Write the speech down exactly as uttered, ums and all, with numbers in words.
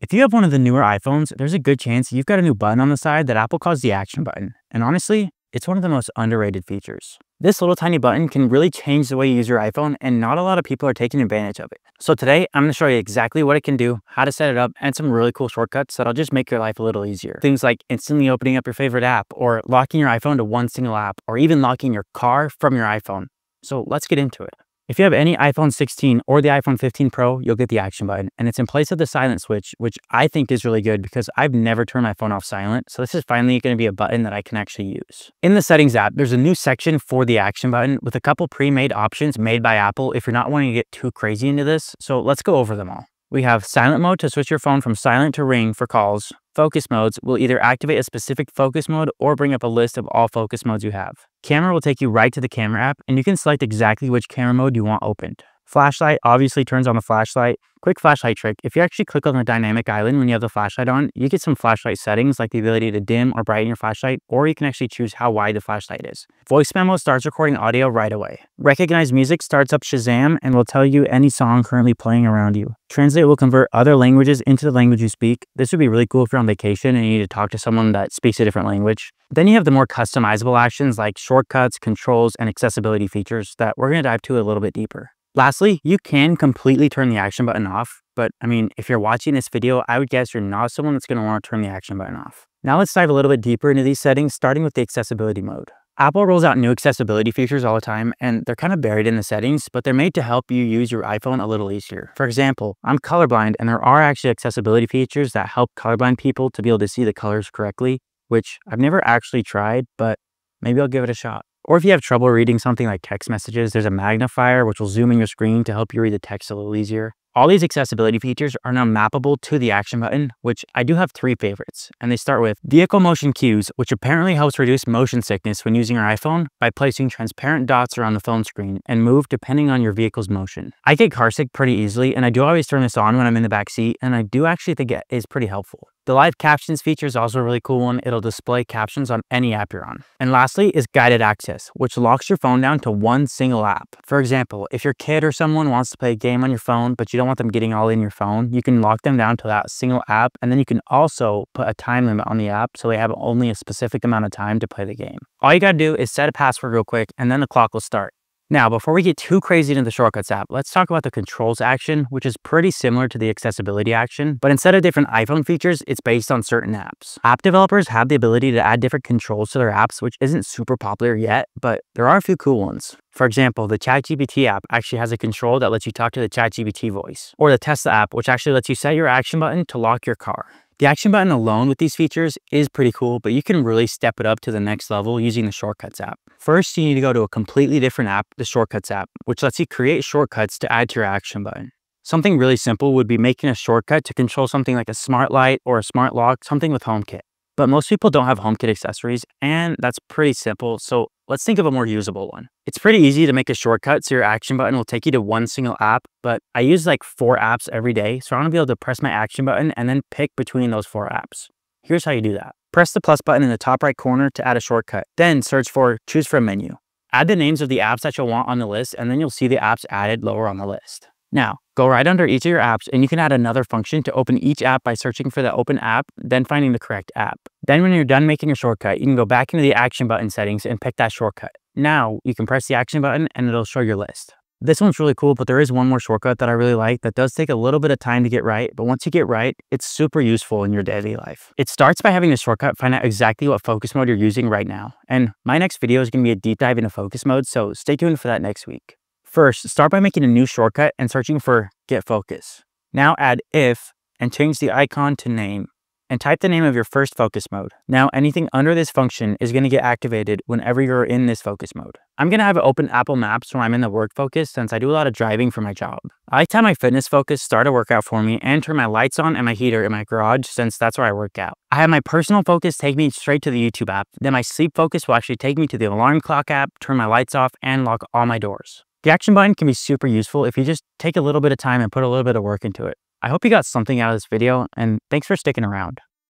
If you have one of the newer iPhones, there's a good chance you've got a new button on the side that Apple calls the action button. And honestly, it's one of the most underrated features. This little tiny button can really change the way you use your iPhone, and not a lot of people are taking advantage of it. So today, I'm gonna show you exactly what it can do, how to set it up, and some really cool shortcuts that'll just make your life a little easier. Things like instantly opening up your favorite app, or locking your iPhone to one single app, or even locking your car from your iPhone. So let's get into it. If you have any iPhone sixteen or the iPhone fifteen Pro, you'll get the action button, and it's in place of the silent switch, which I think is really good because I've never turned my phone off silent. So this is finally going to be a button that I can actually use. In the settings app, there's a new section for the action button with a couple pre-made options made by Apple if you're not wanting to get too crazy into this. So let's go over them all. We have silent mode to switch your phone from silent to ring for calls. Focus modes will either activate a specific focus mode or bring up a list of all focus modes you have. Camera will take you right to the camera app, and you can select exactly which camera mode you want opened. Flashlight obviously turns on the flashlight. Quick flashlight trick: if you actually click on the dynamic island when you have the flashlight on, you get some flashlight settings like the ability to dim or brighten your flashlight, or you can actually choose how wide the flashlight is. Voice memo starts recording audio right away. Recognize music starts up Shazam and will tell you any song currently playing around you. Translate will convert other languages into the language you speak. This would be really cool if you're on vacation and you need to talk to someone that speaks a different language. Then you have the more customizable actions like shortcuts, controls, and accessibility features that we're going to dive to a little bit deeper. Lastly, you can completely turn the action button off, but I mean, if you're watching this video, I would guess you're not someone that's going to want to turn the action button off. Now let's dive a little bit deeper into these settings, starting with the accessibility mode. Apple rolls out new accessibility features all the time, and they're kind of buried in the settings, but they're made to help you use your iPhone a little easier. For example, I'm colorblind, and there are actually accessibility features that help colorblind people to be able to see the colors correctly, which I've never actually tried, but maybe I'll give it a shot. Or if you have trouble reading something like text messages, there's a magnifier which will zoom in your screen to help you read the text a little easier. All these accessibility features are now mappable to the action button, which I do have three favorites. And they start with vehicle motion cues, which apparently helps reduce motion sickness when using your iPhone by placing transparent dots around the phone screen and move depending on your vehicle's motion. I get carsick pretty easily, and I do always turn this on when I'm in the back seat, and I do actually think it is pretty helpful. The live captions feature is also a really cool one. It'll display captions on any app you're on. And lastly is guided access, which locks your phone down to one single app. For example, if your kid or someone wants to play a game on your phone, but you don't want them getting all in your phone, you can lock them down to that single app. And then you can also put a time limit on the app so they have only a specific amount of time to play the game. All you gotta do is set a password real quick, and then the clock will start. Now, before we get too crazy into the shortcuts app, let's talk about the controls action, which is pretty similar to the accessibility action, but instead of different iPhone features, it's based on certain apps. App developers have the ability to add different controls to their apps, which isn't super popular yet, but there are a few cool ones. For example, the ChatGPT app actually has a control that lets you talk to the ChatGPT voice, or the Tesla app, which actually lets you set your action button to lock your car. The action button alone with these features is pretty cool, but you can really step it up to the next level using the shortcuts app. First, you need to go to a completely different app, the shortcuts app, which lets you create shortcuts to add to your action button. Something really simple would be making a shortcut to control something like a smart light or a smart lock, something with HomeKit. But most people don't have HomeKit accessories, and that's pretty simple, so let's think of a more usable one. It's pretty easy to make a shortcut so your action button will take you to one single app, but I use like four apps every day, so I want to be able to press my action button and then pick between those four apps. Here's how you do that. Press the plus button in the top right corner to add a shortcut, then search for Choose from Menu. Add the names of the apps that you'll want on the list, and then you'll see the apps added lower on the list. Now, go right under each of your apps, and you can add another function to open each app by searching for the open app, then finding the correct app. Then when you're done making your shortcut, you can go back into the action button settings and pick that shortcut. Now, you can press the action button and it'll show your list. This one's really cool, but there is one more shortcut that I really like that does take a little bit of time to get right, but once you get right, it's super useful in your daily life. It starts by having the shortcut find out exactly what focus mode you're using right now. And my next video is going to be a deep dive into focus mode, so stay tuned for that next week. First, start by making a new shortcut and searching for Get Focus. Now add If and change the icon to Name, and type the name of your first focus mode. Now anything under this function is going to get activated whenever you're in this focus mode. I'm going to have it open Apple Maps when I'm in the work focus since I do a lot of driving for my job. I like to have my fitness focus start a workout for me and turn my lights on and my heater in my garage since that's where I work out. I have my personal focus take me straight to the YouTube app. Then my sleep focus will actually take me to the alarm clock app, turn my lights off, and lock all my doors. The action button can be super useful if you just take a little bit of time and put a little bit of work into it. I hope you got something out of this video, and thanks for sticking around.